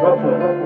Russell.